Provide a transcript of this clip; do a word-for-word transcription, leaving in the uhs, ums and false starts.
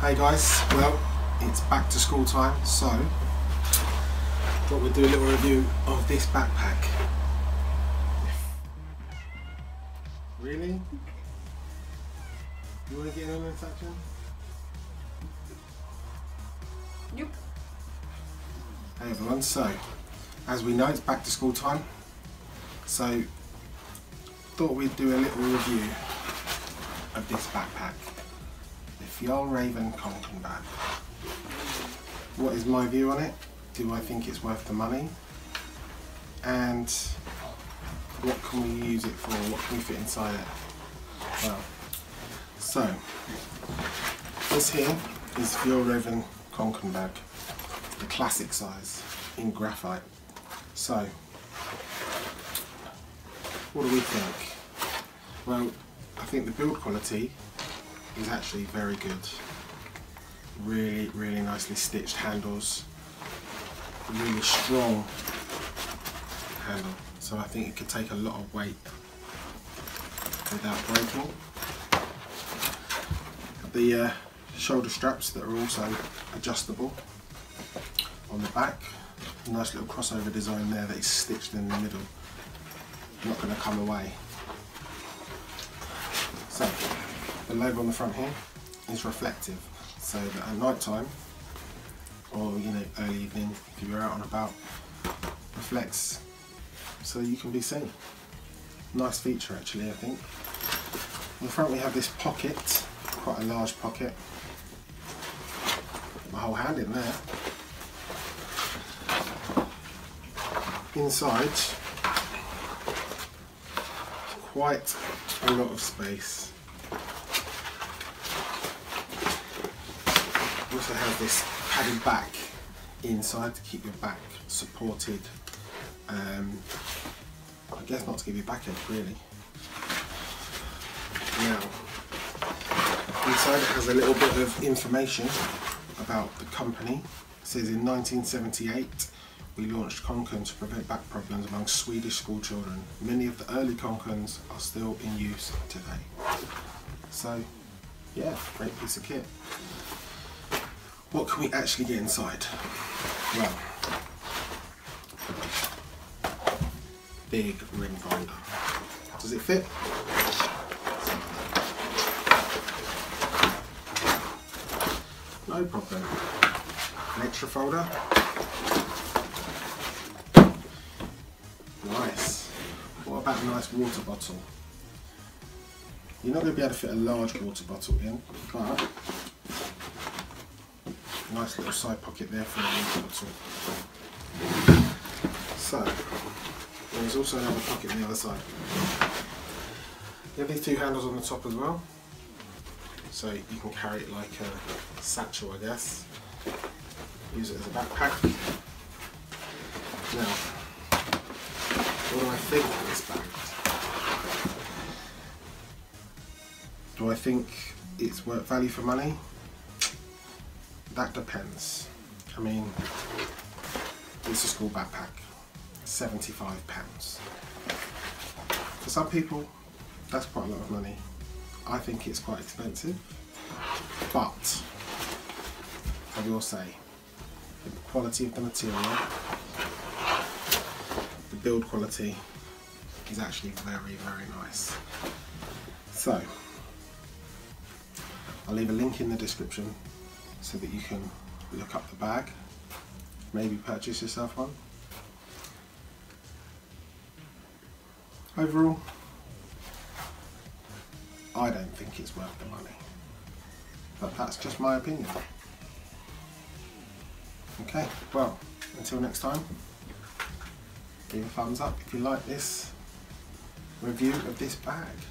Hey guys, well, it's back to school time, so I thought we'd do a little review of this backpack. Really? You want to get in on this action? Yep. Hey everyone, so as we know, it's back to school time, so thought we'd do a little review of this backpack, the Fjällräven Kånken bag. What is my view on it? Do I think it's worth the money? And what can we use it for? What can we fit inside it? Well, so this here is Fjällräven Kånken bag, the classic size in graphite. So what do we think? Well, I think the build quality is actually very good. Really, really nicely stitched handles. Really strong handle. So I think it could take a lot of weight without breaking. The uh, shoulder straps that are also adjustable on the back. Nice little crossover design there that is stitched in the middle. Not going to come away. So the logo on the front here is reflective, so that at night time, or you know, early evening, if you're out and about, reflects so you can be seen. Nice feature actually, I think. On the front we have this pocket, quite a large pocket. Got my whole hand in there. Inside, quite a lot of space. Also has this padded back inside to keep your back supported. Um, I guess not to give you backache really. Now, inside it has a little bit of information about the company. It says in nineteen seventy-eight. We launched Kånken to prevent back problems among Swedish school children. Many of the early Kånkens are still in use today. So, yeah, great piece of kit. What can we actually get inside? Well, big ring binder. Does it fit? No problem. An extra folder. Nice. What about a nice water bottle? You're not going to be able to fit a large water bottle in, but nice little side pocket there for the water bottle. So, there's also another pocket on the other side. You have these two handles on the top as well, so you can carry it like a satchel, I guess. Use it as a backpack. Now, what do I think of this bag? Do I think it's worth value for money? That depends. I mean, it's a school backpack, seventy-five pounds. For some people, that's quite a lot of money. I think it's quite expensive, but I will say, the quality of the material, build quality is actually very, very nice. So, I'll leave a link in the description so that you can look up the bag, maybe purchase yourself one. Overall, I don't think it's worth the money, but that's just my opinion. Okay, well, until next time, give a thumbs up if you like this review of this bag.